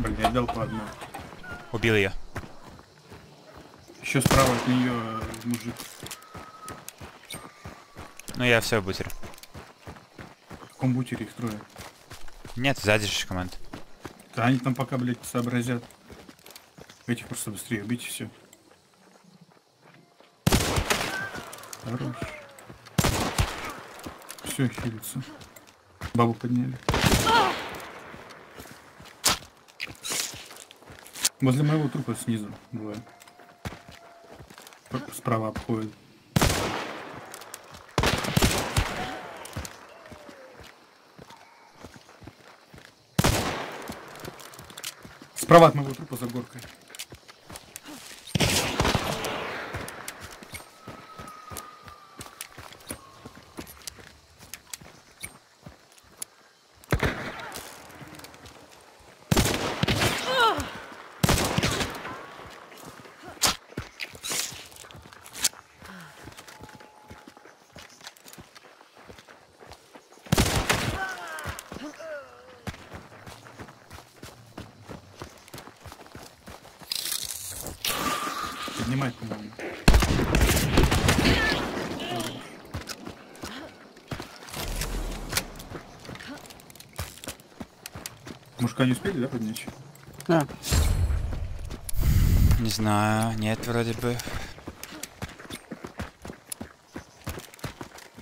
Блин, я дал по одной. Убил ее. Еще справа от нее мужик. Ну я все в бутере. В каком бутере их трое? Нет, сзади же команда. Да они там пока, блядь, сообразят. Этих просто быстрее убить и все. Хорош. Все, хилится. Бабу подняли. Возле моего трупа снизу двое. Справа обходит. Справа от моего трупа за горкой. Поднимай, по-моему. Мужика не успели, да, поднять? Да. Не знаю, нет, вроде бы.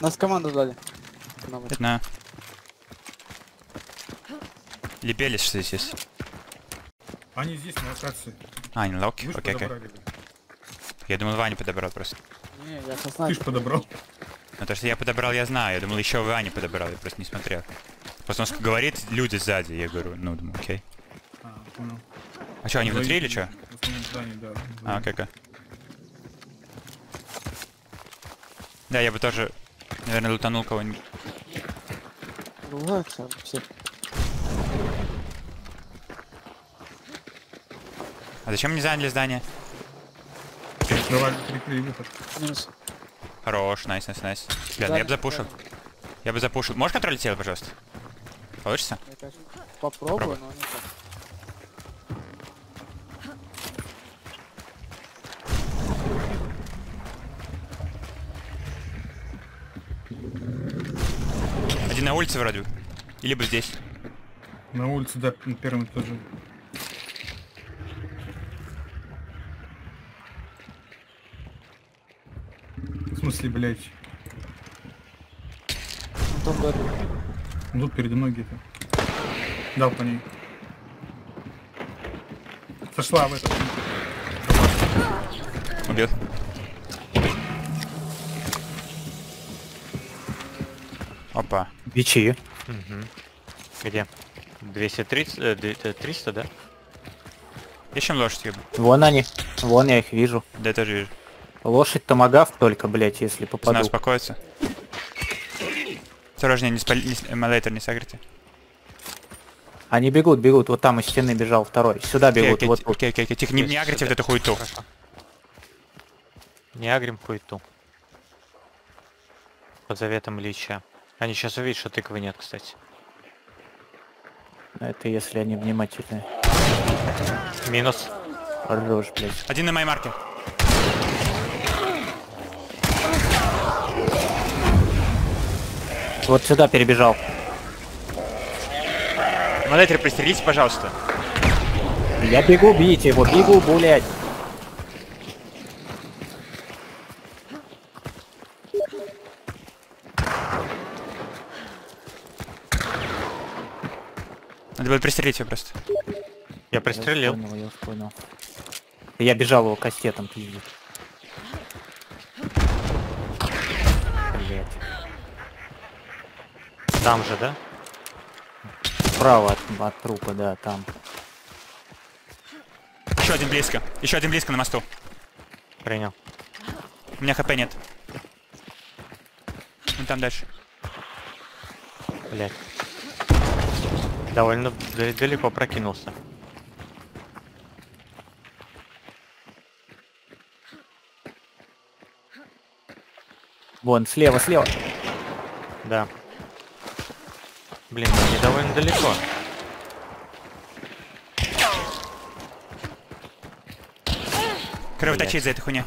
Нас команду дали. Одна. Лебелись, что здесь есть? Они здесь, на локации. А, не локи? Окей, окей. Я думал, Ваня подобрал просто. Не, я со снайпером. Ты ж подобрал. Ну то, что я подобрал, я знаю. Я думал, еще Ваня подобрал, я просто не смотрел. Просто он говорит, люди сзади. Я говорю, ну, думаю, окей. А, понял. А что, они внутри или что? Да. А, окей. Да, я бы тоже, наверное, лутанул кого-нибудь. Ну ладно, все. А зачем не заняли здание? Давай, прикрыли выход. Хорош, найс. Блин, я бы запушил. Можешь контролить тело, пожалуйста? Получится? Попробуй, но не так. Один на улице вроде бы. Или бы здесь. На улице, да, на первом этаже. В смысле, блядь? Ну тут передо мной где-то. Дал по ней. Сошла в этот. Убил. Опа. Бичи. Угу. Где? 230, 300, да? Ищем лошадь. Вон они. Вон я их вижу. Да, я тоже вижу. Лошадь томагав только, блять, если попаду. Она успокоится. Осторожнее, не спали, эмалейтер не согрите. Они бегут, вот там из стены бежал второй. Сюда бегут, вот. Окей, тихо, не агрите вот эту хуету. Не агрим хуету. Под заветом Лича. Они сейчас увидят, что тыквы нет, кстати. Это если они внимательны. Минус. Хорош, блять. Один на моей марке. Вот сюда перебежал. Монетер, пристрелись, пожалуйста. Я бегу, бейте его, бегу, блядь. Надо было пристрелить его просто. Я пристрелил. Я понял. Я бежал его кастетом, пиздец. Там же, да? Справа от трупа, да, там. Еще один близко. Еще один близко на мосту. Принял. У меня хп нет. Вон там дальше. Блять. Довольно далеко прокинулся. Вон, слева. Да. Блин, они довольно далеко. Кровоточит за эту хуйню.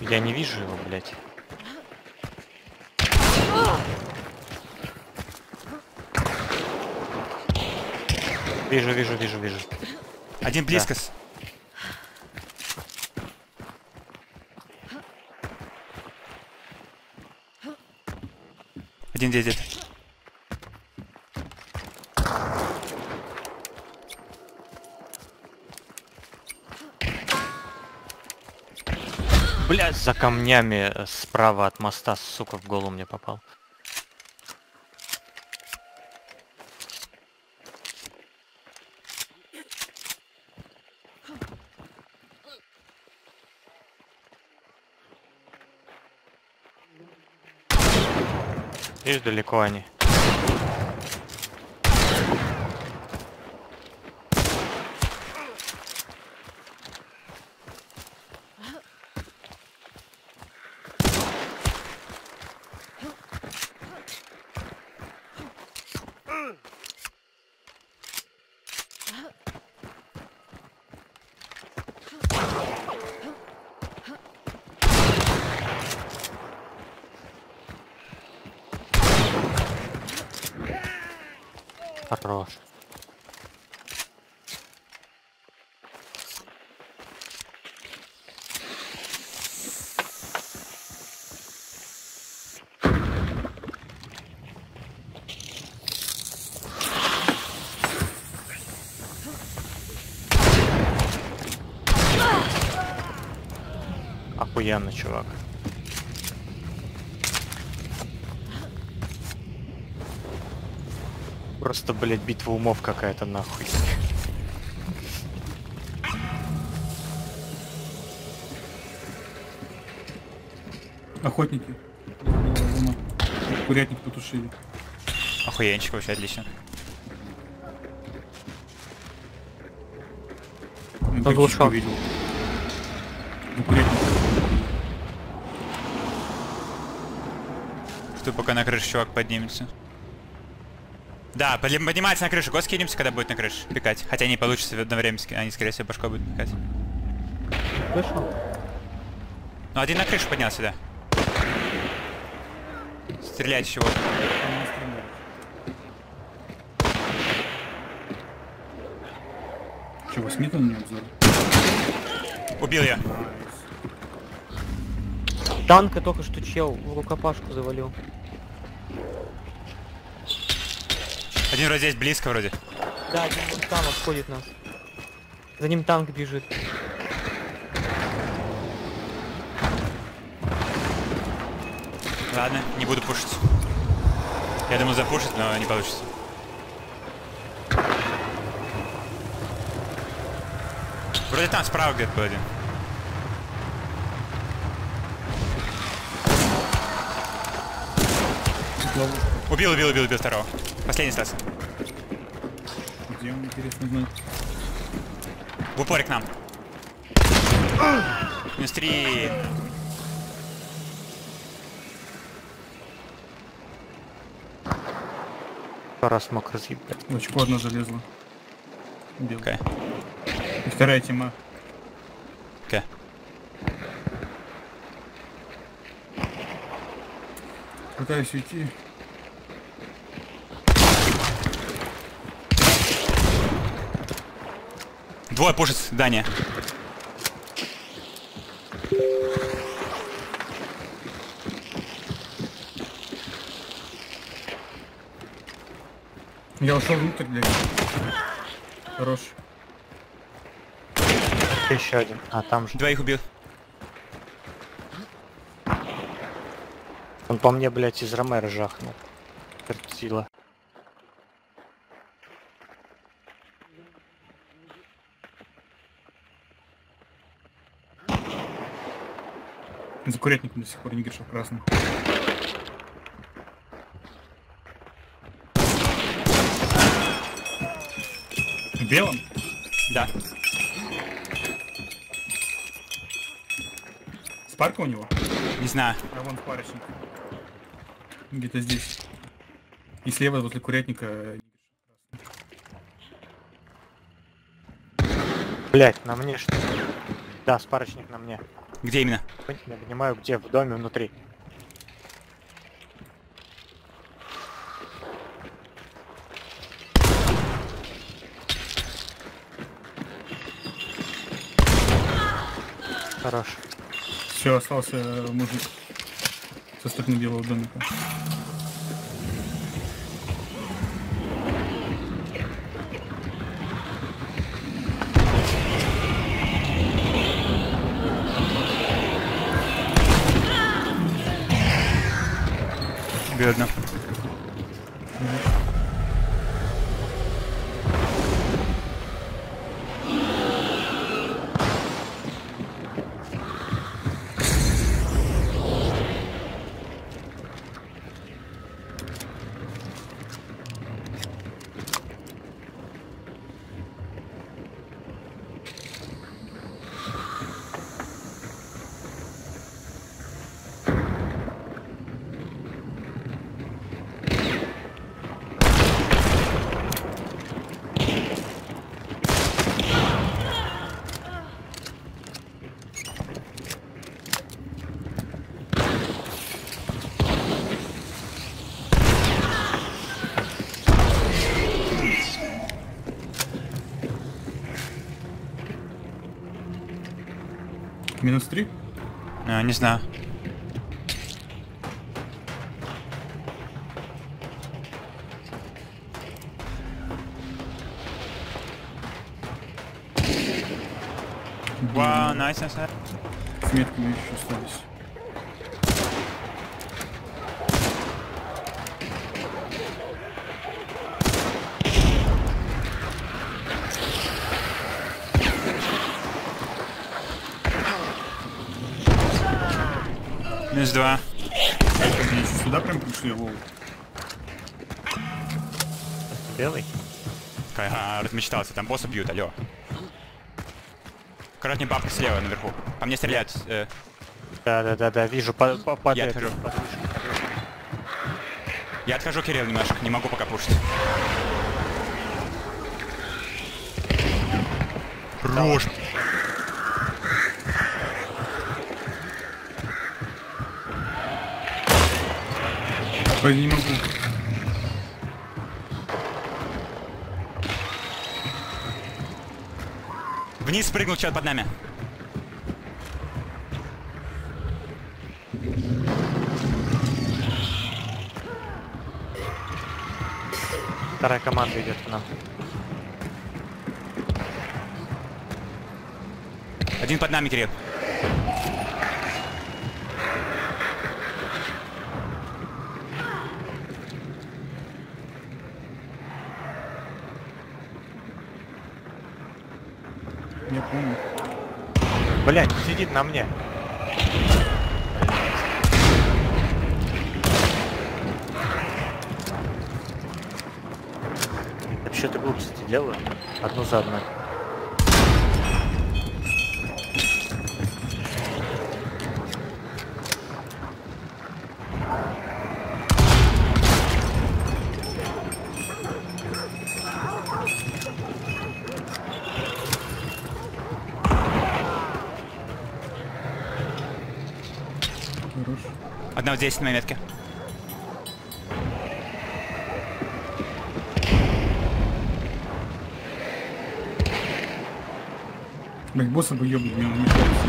Я не вижу его, блядь. Вижу, вижу, вижу, вижу. Один близко. Да. Один дедит. Блядь, за камнями справа от моста, сука, в голову мне попал. Видишь, далеко они. Хорош. Охуенно, чувак. Просто, блядь, битва умов какая-то, нахуй. Охотники. Курятник потушили. Охуенчик вообще, отлично. Поглушал. Видел. Что, пока на крыше чувак поднимется? Да, поднимается на крышу. Гос кинемся, когда будет на крыше пикать. Хотя не получится в одновременно, они, скорее всего, башкой будут пикать. Вышел. Ну, один на крышу поднялся, да. Стрелять чего-то. Чего, Смита на меня обзор? Убил я. Танка только что чел в рукопашку завалил. Один вроде здесь близко вроде. Да, один там обходит нас. За ним танк бежит. Ладно, не буду пушить. Я думал запушить, но не получится. Вроде там справа где-то был один. Убил второго. Последний стас. Где он, интересно, знает? В упоре к нам. Минус 3. Пора смог разъебать. Лучко одно залезло. Убил. Okay. И вторая тема. Okay. Пытаюсь уйти. Двое пушит здание. Я ушел внутрь, блядь. Хорош. Еще один. А, там же. Двоих убил. Он по мне, блядь, из Ромера жахнул. Сила. За курятником до сих пор не грешил красным. Белым? Да. Спарка у него? Не знаю. А вон парочник. Где-то здесь. И слева возле курятника. Блять, на мне что? Да, спарочник на мне. Где именно? Я понимаю, где, в доме внутри. Хорош. Все, остался мужик со стороны белого домика. Бедно. Минус 3? А, не знаю. Вау, найс, найс. С метками еще остались. Минус 2. Сюда прям пришли, лол. Белый? Размечтался, там босса бьют, алё. Короче, бабка слева наверху. По мне стреляют. Да, вижу, падает. Я отхожу, Кирилл, немножко, не могу пока пушить. Хорош. Ой, не могу. Вниз прыгнул, чё-то под нами. Вторая команда идет к нам. Один под нами, Кирилл. Не помню. Блять, сидит на мне. Вообще-то глупости делаю. Одну за одной. Одна вот здесь на метке. Блин, босса бы ебнул, мне не нравится.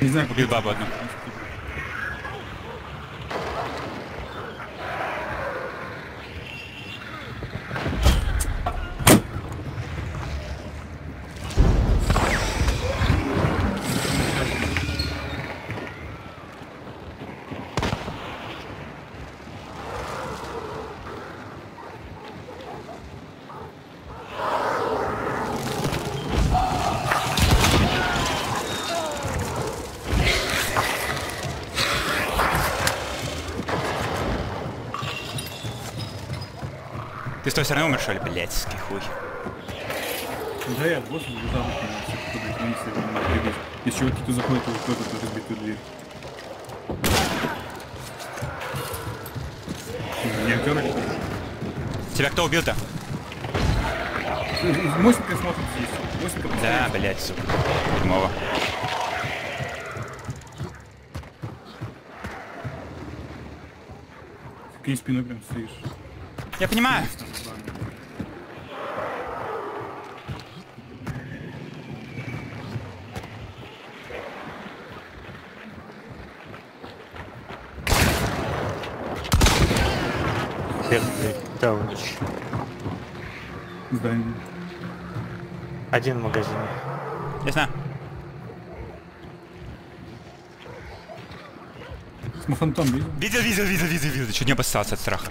Не знаю, убил бабу одну. ты все равно умер, что ли? Блядь, ский хуй. Да, я больше не буду там. Если чуваки-то заходят, то кто-то тоже битую дверь. Тебя кто убил-то? Мостика смотрит здесь. Да, блядь, сука. Дерьмово. Ты спину прям стоишь. Я понимаю. Здание. Один магазин. Ясно. Смофантом видел? Видел. Чуть не обоссался от страха.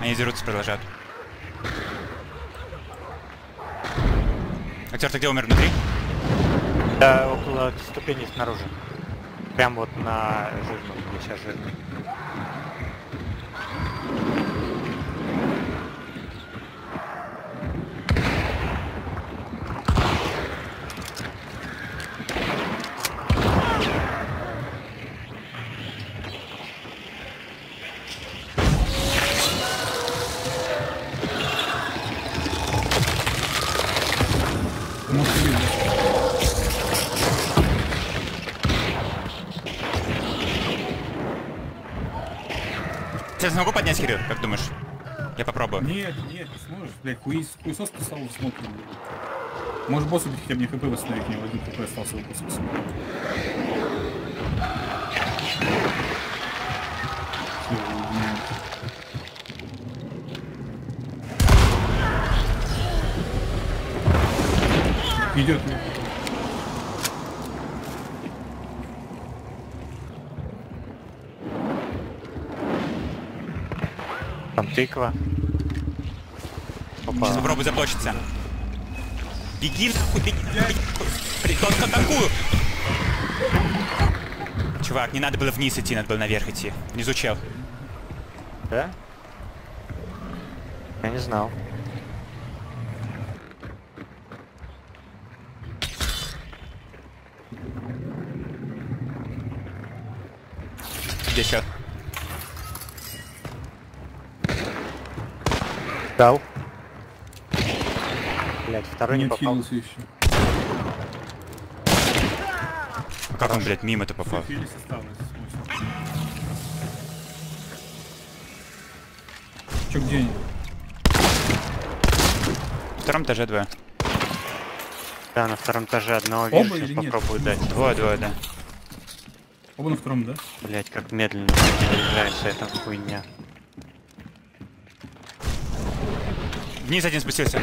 Они дерутся, продолжают. Актер, ты где умер? Внутри? Да, около ступени снаружи. Прям вот на жирном, сейчас жирный. Я смогу поднять, Кирилл, как думаешь? Я попробую. Нет, не сможешь, блядь, хуесос писал в смотрю. Может босс убить, хотя бы не хп восстановить, не один хп остался в боссе. Идет. Тыква. Сейчас попробуй заблочиться. Беги нахуй, беги. Только такую. Чувак, не надо было вниз идти, надо было наверх идти. Внизу чел. Да? Я не знал. Где чел? Дал. Блять, второй не попал. Еще. Как он, блять, мимо-то попал? Че, где они? На втором этаже двое. Да, на втором этаже одного вижу, сейчас попробую дать. Двое, да. Оба на втором, да? Блять, как медленно приближается эта хуйня. Вниз один спустился.